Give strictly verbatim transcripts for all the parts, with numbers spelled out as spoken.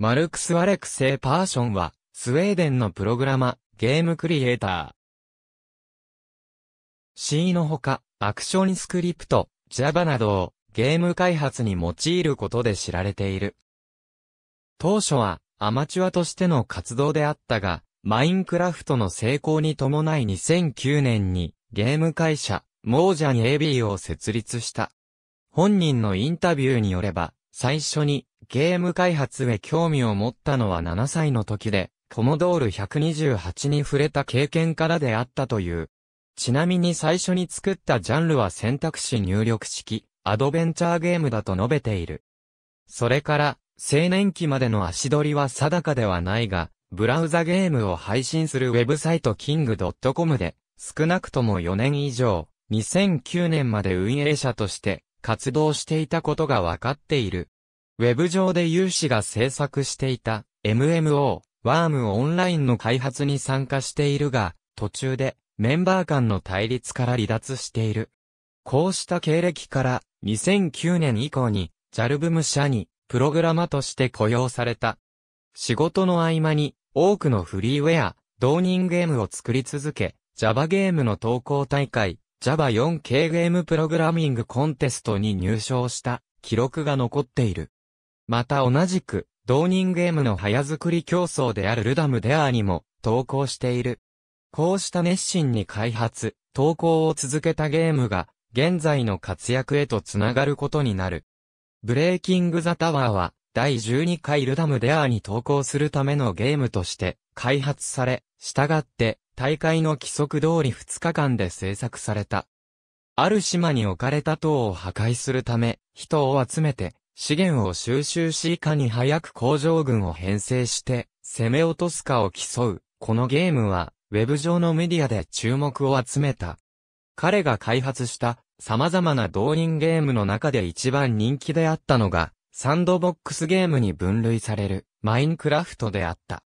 マルクス・アレクセイ・パーションは、スウェーデンのプログラマ、ゲームクリエイター。C のほか、アクションスクリプト、Java などをゲーム開発に用いることで知られている。当初はアマチュアとしての活動であったが、マインクラフトの成功に伴いにせんきゅうねんにゲーム会社、モージャン エービー を設立した。本人のインタビューによれば、最初にゲーム開発へ興味を持ったのはななさいの時で、コモドールひゃくにじゅうはちに触れた経験からであったという。ちなみに最初に作ったジャンルは選択肢入力式、アドベンチャーゲームだと述べている。それから、青年期までの足取りは定かではないが、ブラウザゲームを配信するウェブサイト キングドットコム で、少なくともよねん以上、にせんきゅうねんまで運営者として活動していたことがわかっている。ウェブ上で有志が制作していた エムエムオー、ワームオンラインの開発に参加しているが、途中で、メンバー間の対立から離脱している。こうした経歴からにせんきゅうねん以降に ジャルブム 社にプログラマとして雇用された。仕事の合間に多くのフリーウェア、同人ゲームを作り続け、Java ゲームの投稿大会、ジャバ フォーケー ゲームプログラミングコンテストに入賞した記録が残っている。また同じく同人ゲームの早作り競争である Ludum Dare にも投稿している。こうした熱心に開発、投稿を続けたゲームが、現在の活躍へとつながることになる。Breaking the Tower は、だいじゅうにかい Ludum Dare に投稿するためのゲームとして、開発され、したがって、大会の規則通りふつかかんで制作された。ある島に置かれた塔を破壊するため、人を集めて、資源を収集しいかに早く工場群を編成して、攻め落とすかを競う、このゲームは、ウェブ上のメディアで注目を集めた。彼が開発した様々な同人ゲームの中で一番人気であったのが、サンドボックスゲームに分類されるマインクラフトであった。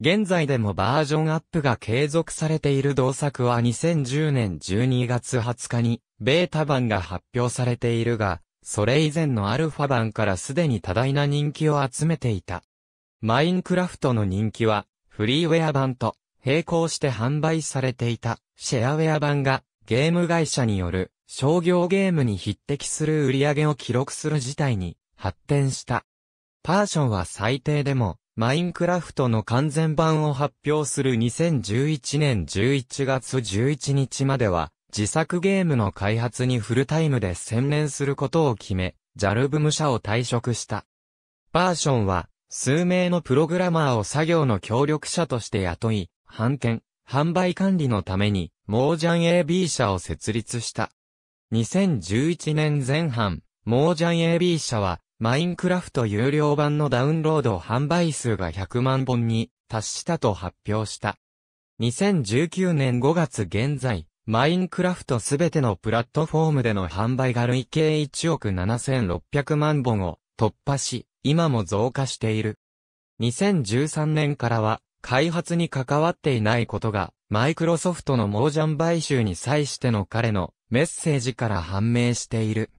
現在でもバージョンアップが継続されている同作はにせんじゅうねんじゅうにがつはつかにベータ版が発表されているが、それ以前のアルファ版からすでに多大な人気を集めていた。マインクラフトの人気はフリーウェア版と、並行して販売されていたシェアウェア版がゲーム会社による商業ゲームに匹敵する売り上げを記録する事態に発展した。パーションは最低でもマインクラフトの完全版を発表するにせんじゅういちねんじゅういちがつじゅういちにちまでは自作ゲームの開発にフルタイムで専念することを決め、ジャルブム 社を退職した。パーションは数名のプログラマーを作業の協力者として雇い、版権、販売管理のために、モージャン エービー 社を設立した。にせんじゅういちねんぜん半、モージャン エービー 社は、マインクラフト有料版のダウンロード販売数がひゃくまんぼんに達したと発表した。にせんじゅうきゅうねんごがつ現在、マインクラフトすべてのプラットフォームでの販売が累計いちおくななせんろっぴゃくまんぼんを突破し、今も増加している。にせんじゅうさんねんからは、開発に関わっていないことが、マイクロソフトのモージャン買収に際しての彼のメッセージから判明している。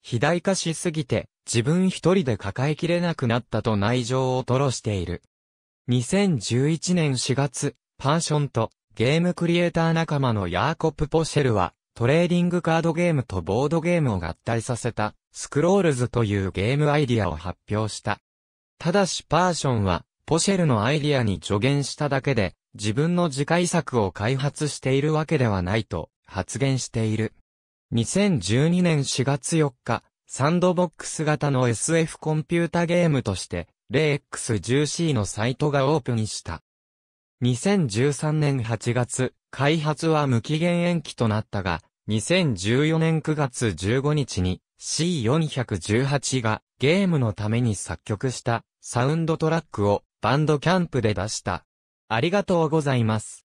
肥大化しすぎて、自分一人で抱えきれなくなったと内情を吐露している。にせんじゅういちねんしがつ、パーションとゲームクリエイター仲間のヤーコップ・ポシェルは、トレーディングカードゲームとボードゲームを合体させた、スクロールズというゲームアイディアを発表した。ただしパーションは、ポシェルのアイディアに助言しただけで、自分の次回作を開発しているわけではないと発言している。にせんじゅうにねんしがつよっか、サンドボックス型の エスエフ コンピュータゲームとして、ゼロエックステン シー のサイトがオープンした。にせんじゅうさんねんはちがつ、開発は無期限延期となったが、にせんじゅうよねんくがつじゅうごにちに シーよんいちはち がゲームのために作曲したサウンドトラックを、Bandcamp で出した。ありがとうございます。